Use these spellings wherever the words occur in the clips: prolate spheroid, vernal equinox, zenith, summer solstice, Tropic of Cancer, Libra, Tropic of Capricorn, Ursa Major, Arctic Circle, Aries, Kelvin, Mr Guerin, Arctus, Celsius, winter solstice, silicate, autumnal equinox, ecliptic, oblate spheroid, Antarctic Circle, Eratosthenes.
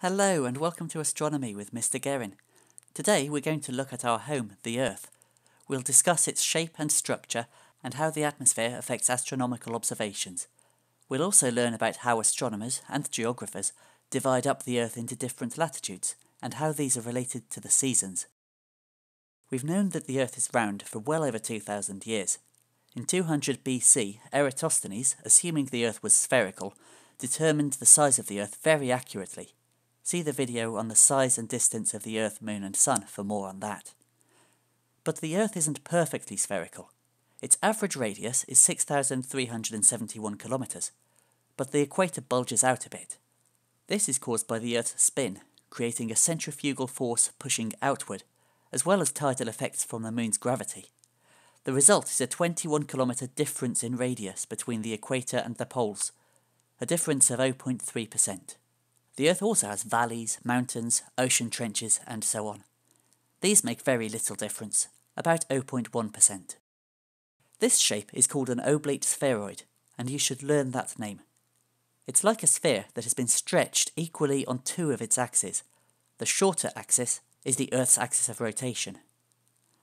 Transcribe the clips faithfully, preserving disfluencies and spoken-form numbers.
Hello and welcome to Astronomy with Mr Guerin. Today we're going to look at our home, the Earth. We'll discuss its shape and structure and how the atmosphere affects astronomical observations. We'll also learn about how astronomers and geographers divide up the Earth into different latitudes and how these are related to the seasons. We've known that the Earth is round for well over two thousand years. In two hundred B C, Eratosthenes, assuming the Earth was spherical, determined the size of the Earth very accurately. See the video on the size and distance of the Earth, Moon and Sun for more on that. But the Earth isn't perfectly spherical. Its average radius is six thousand three hundred seventy-one kilometres, but the equator bulges out a bit. This is caused by the Earth's spin, creating a centrifugal force pushing outward, as well as tidal effects from the Moon's gravity. The result is a twenty-one kilometre difference in radius between the equator and the poles, a difference of zero point three percent. The Earth also has valleys, mountains, ocean trenches, and so on. These make very little difference, about zero point one percent. This shape is called an oblate spheroid, and you should learn that name. It's like a sphere that has been stretched equally on two of its axes. The shorter axis is the Earth's axis of rotation.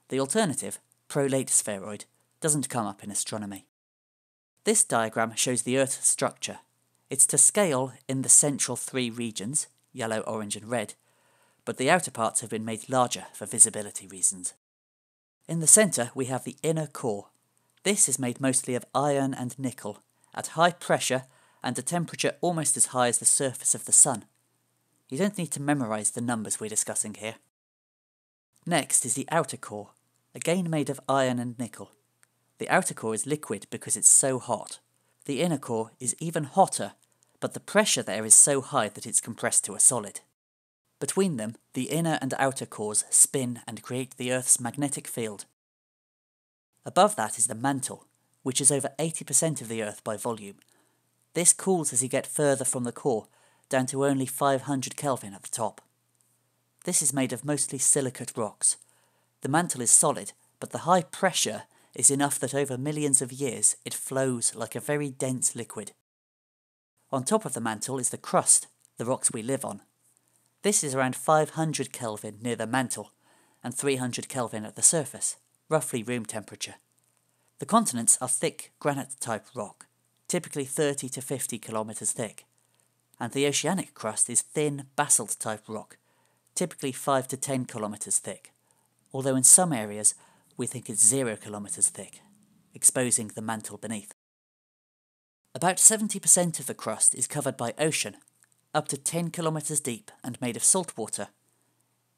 The alternative, prolate spheroid, doesn't come up in astronomy. This diagram shows the Earth's structure. It's to scale in the central three regions, yellow, orange and red, but the outer parts have been made larger for visibility reasons. In the centre we have the inner core. This is made mostly of iron and nickel, at high pressure and a temperature almost as high as the surface of the sun. You don't need to memorise the numbers we're discussing here. Next is the outer core, again made of iron and nickel. The outer core is liquid because it's so hot. The inner core is even hotter, but the pressure there is so high that it's compressed to a solid. Between them, the inner and outer cores spin and create the Earth's magnetic field. Above that is the mantle, which is over eighty percent of the Earth by volume. This cools as you get further from the core, down to only five hundred Kelvin at the top. This is made of mostly silicate rocks. The mantle is solid, but the high pressure is enough that over millions of years it flows like a very dense liquid. On top of the mantle is the crust, the rocks we live on. This is around five hundred Kelvin near the mantle and three hundred Kelvin at the surface, roughly room temperature. The continents are thick granite-type rock, typically thirty to fifty kilometres thick, and the oceanic crust is thin basalt-type rock, typically five to ten kilometres thick, although in some areas we think it's zero kilometres thick, exposing the mantle beneath. About seventy percent of the crust is covered by ocean, up to ten kilometres deep and made of salt water.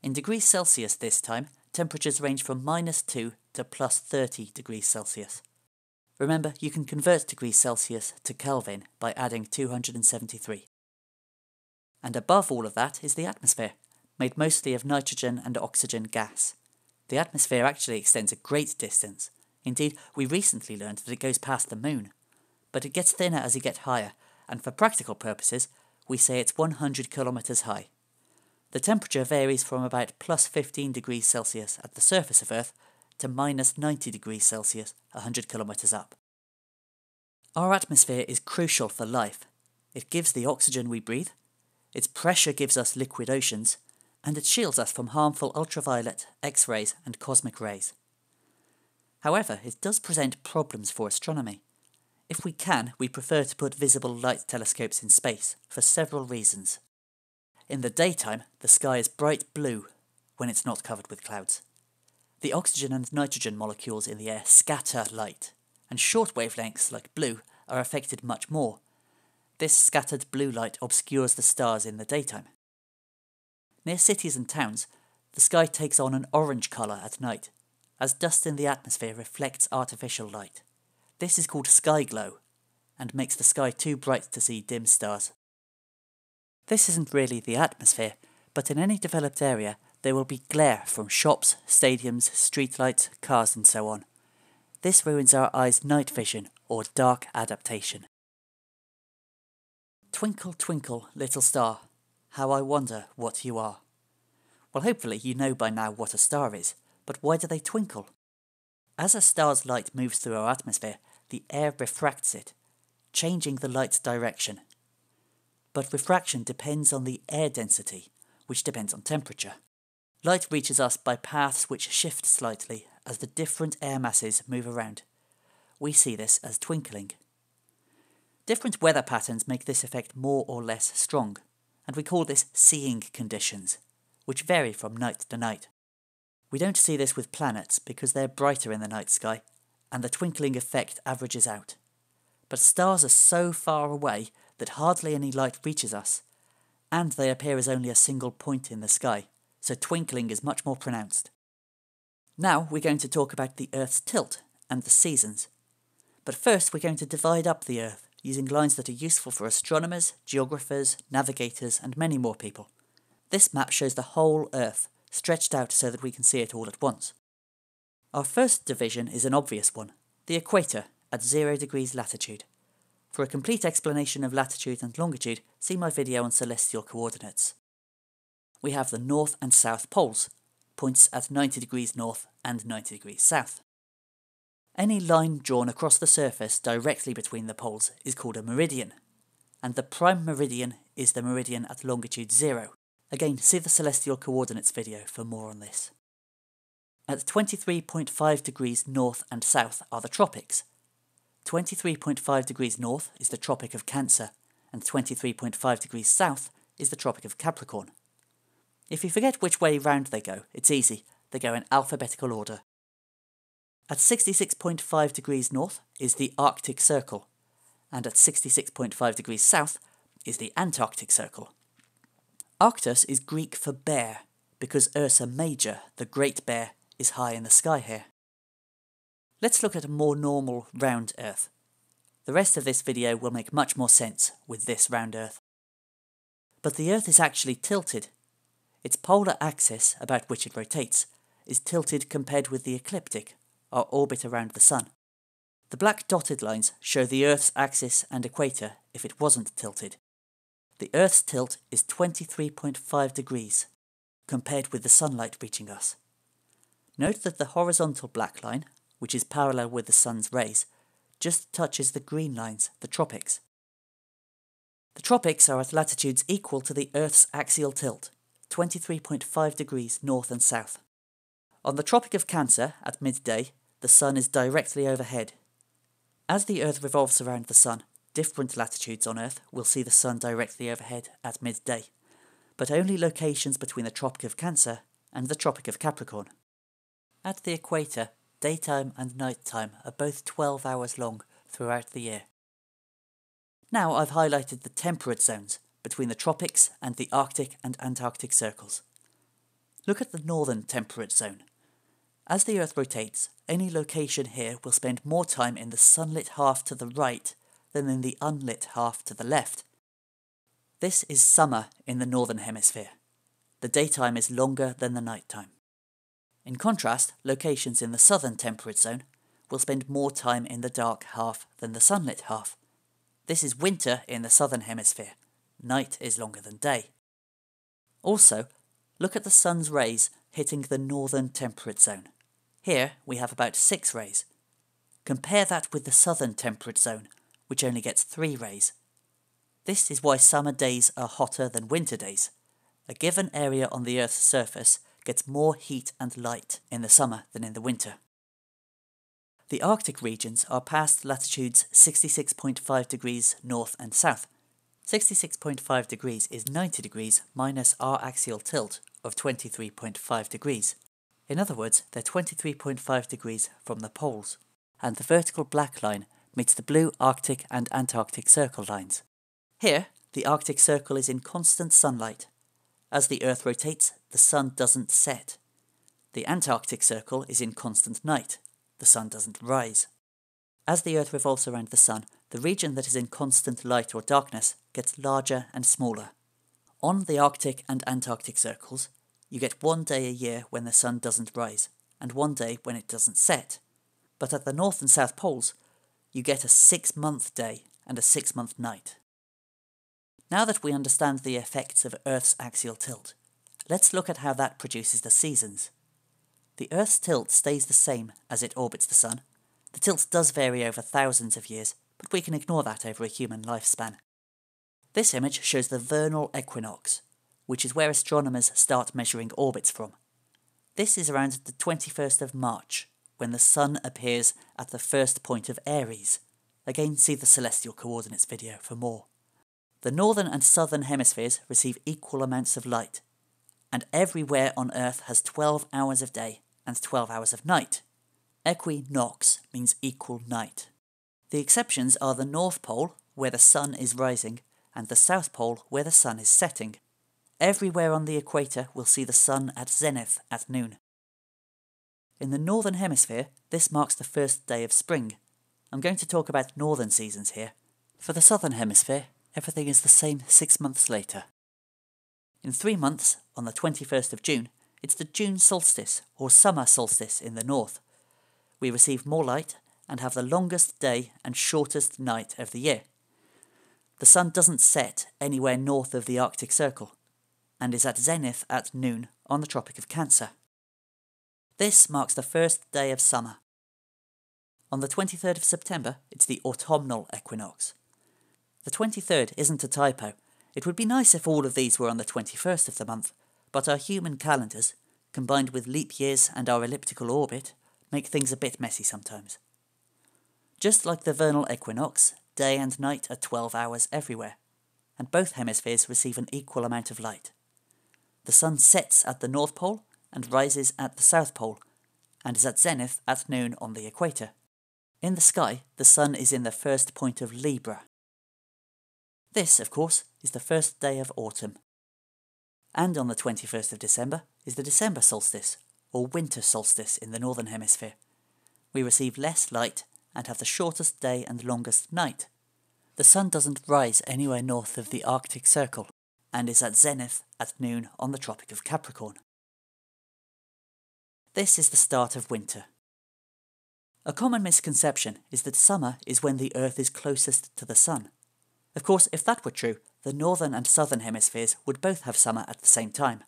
In degrees Celsius this time, temperatures range from minus two to plus thirty degrees Celsius. Remember, you can convert degrees Celsius to Kelvin by adding two hundred seventy-three. And above all of that is the atmosphere, made mostly of nitrogen and oxygen gas. The atmosphere actually extends a great distance. Indeed, we recently learned that it goes past the moon. But it gets thinner as you get higher, and for practical purposes, we say it's one hundred kilometres high. The temperature varies from about plus fifteen degrees Celsius at the surface of Earth to minus ninety degrees Celsius one hundred kilometres up. Our atmosphere is crucial for life. It gives the oxygen we breathe, its pressure gives us liquid oceans, and it shields us from harmful ultraviolet, X-rays and cosmic rays. However, it does present problems for astronomy. If we can, we prefer to put visible light telescopes in space, for several reasons. In the daytime, the sky is bright blue, when it's not covered with clouds. The oxygen and nitrogen molecules in the air scatter light, and short wavelengths, like blue, are affected much more. This scattered blue light obscures the stars in the daytime. Near cities and towns, the sky takes on an orange colour at night, as dust in the atmosphere reflects artificial light. This is called sky glow, and makes the sky too bright to see dim stars. This isn't really the atmosphere, but in any developed area there will be glare from shops, stadiums, streetlights, cars and so on. This ruins our eyes' night vision, or dark adaptation. Twinkle, twinkle, little star, how I wonder what you are. Well, hopefully you know by now what a star is, but why do they twinkle? As a star's light moves through our atmosphere, the air refracts it, changing the light's direction. but refraction depends on the air density, which depends on temperature. Light reaches us by paths which shift slightly as the different air masses move around. We see this as twinkling. Different weather patterns make this effect more or less strong, and we call this seeing conditions, which vary from night to night. We don't see this with planets because they're brighter in the night sky, and the twinkling effect averages out. But stars are so far away that hardly any light reaches us, and they appear as only a single point in the sky, so twinkling is much more pronounced. Now we're going to talk about the Earth's tilt and the seasons. But first we're going to divide up the Earth using lines that are useful for astronomers, geographers, navigators and many more people. This map shows the whole Earth, stretched out so that we can see it all at once. Our first division is an obvious one, the equator, at zero degrees latitude. For a complete explanation of latitude and longitude, see my video on celestial coordinates. We have the north and south poles, points at ninety degrees north and ninety degrees south. Any line drawn across the surface directly between the poles is called a meridian, and the prime meridian is the meridian at longitude zero. Again, see the celestial coordinates video for more on this. At twenty-three point five degrees north and south are the tropics. twenty-three point five degrees north is the Tropic of Cancer, and twenty-three point five degrees south is the Tropic of Capricorn. If you forget which way round they go, it's easy, they go in alphabetical order. At sixty-six point five degrees north is the Arctic Circle, and at sixty-six point five degrees south is the Antarctic Circle. Arctus is Greek for bear, because Ursa Major, the Great Bear, is high in the sky here. Let's look at a more normal round Earth. The rest of this video will make much more sense with this round Earth. But the Earth is actually tilted. Its polar axis, about which it rotates, is tilted compared with the ecliptic, our orbit around the Sun. The black dotted lines show the Earth's axis and equator if it wasn't tilted. The Earth's tilt is twenty-three point five degrees, compared with the sunlight reaching us. Note that the horizontal black line, which is parallel with the Sun's rays, just touches the green lines, the tropics. The tropics are at latitudes equal to the Earth's axial tilt, twenty-three point five degrees north and south. On the Tropic of Cancer, at midday, the Sun is directly overhead. As the Earth revolves around the Sun, different latitudes on Earth will see the Sun directly overhead at midday, but only locations between the Tropic of Cancer and the Tropic of Capricorn. At the equator, daytime and nighttime are both twelve hours long throughout the year. Now I've highlighted the temperate zones between the tropics and the Arctic and Antarctic circles. Look at the northern temperate zone. As the Earth rotates, any location here will spend more time in the sunlit half to the right than in the unlit half to the left. This is summer in the northern hemisphere. The daytime is longer than the nighttime. In contrast, locations in the southern temperate zone will spend more time in the dark half than the sunlit half. This is winter in the southern hemisphere. Night is longer than day. Also, look at the sun's rays hitting the northern temperate zone. Here we have about six rays. Compare that with the southern temperate zone, which only gets three rays. This is why summer days are hotter than winter days. A given area on the Earth's surface gets more heat and light in the summer than in the winter. The Arctic regions are past latitudes sixty-six point five degrees north and south. sixty-six point five degrees is ninety degrees minus our axial tilt of twenty-three point five degrees. In other words, they're twenty-three point five degrees from the poles, and the vertical black line meets the blue Arctic and Antarctic circle lines. Here, the Arctic Circle is in constant sunlight. As the Earth rotates, the sun doesn't set. The Antarctic Circle is in constant night. The sun doesn't rise. As the Earth revolves around the sun, the region that is in constant light or darkness gets larger and smaller. On the Arctic and Antarctic circles, you get one day a year when the sun doesn't rise, and one day when it doesn't set. But at the North and South Poles, you get a six-month day and a six-month night. Now that we understand the effects of Earth's axial tilt, let's look at how that produces the seasons. The Earth's tilt stays the same as it orbits the sun. The tilt does vary over thousands of years, but we can ignore that over a human lifespan. This image shows the vernal equinox, which is where astronomers start measuring orbits from. This is around the twenty-first of March, when the Sun appears at the first point of Aries. Again, see the celestial coordinates video for more. The northern and southern hemispheres receive equal amounts of light, and everywhere on Earth has twelve hours of day and twelve hours of night. Equinox means equal night. The exceptions are the North Pole, where the Sun is rising, and the South Pole, where the Sun is setting. Everywhere on the equator will see the Sun at zenith at noon. In the Northern Hemisphere, this marks the first day of spring. I'm going to talk about northern seasons here. For the Southern Hemisphere, everything is the same six months later. In three months, on the twenty-first of June, it's the June solstice, or summer solstice in the north. We receive more light and have the longest day and shortest night of the year. The sun doesn't set anywhere north of the Arctic Circle, and is at zenith at noon on the Tropic of Cancer. This marks the first day of summer. On the twenty-third of September, it's the autumnal equinox. The twenty-third isn't a typo. It would be nice if all of these were on the twenty-first of the month, but our human calendars, combined with leap years and our elliptical orbit, make things a bit messy sometimes. Just like the vernal equinox, day and night are twelve hours everywhere, and both hemispheres receive an equal amount of light. The sun sets at the North Pole and rises at the South Pole, and is at zenith at noon on the equator. In the sky, the sun is in the first point of Libra. This, of course, is the first day of autumn. And on the twenty-first of December is the December solstice, or winter solstice in the northern hemisphere. We receive less light and have the shortest day and longest night. The sun doesn't rise anywhere north of the Arctic Circle, and is at zenith at noon on the Tropic of Capricorn. This is the start of winter. A common misconception is that summer is when the Earth is closest to the sun. Of course, if that were true, the northern and southern hemispheres would both have summer at the same time.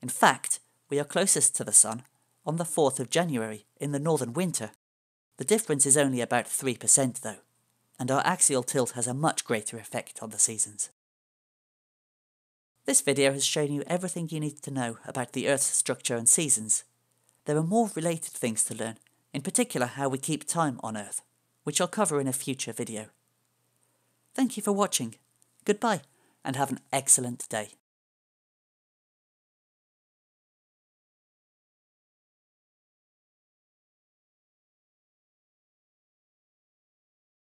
In fact, we are closest to the sun on the fourth of January in the northern winter. The difference is only about three percent though, and our axial tilt has a much greater effect on the seasons. This video has shown you everything you need to know about the Earth's structure and seasons. There are more related things to learn, in particular how we keep time on Earth, which I'll cover in a future video. Thank you for watching, goodbye, and have an excellent day.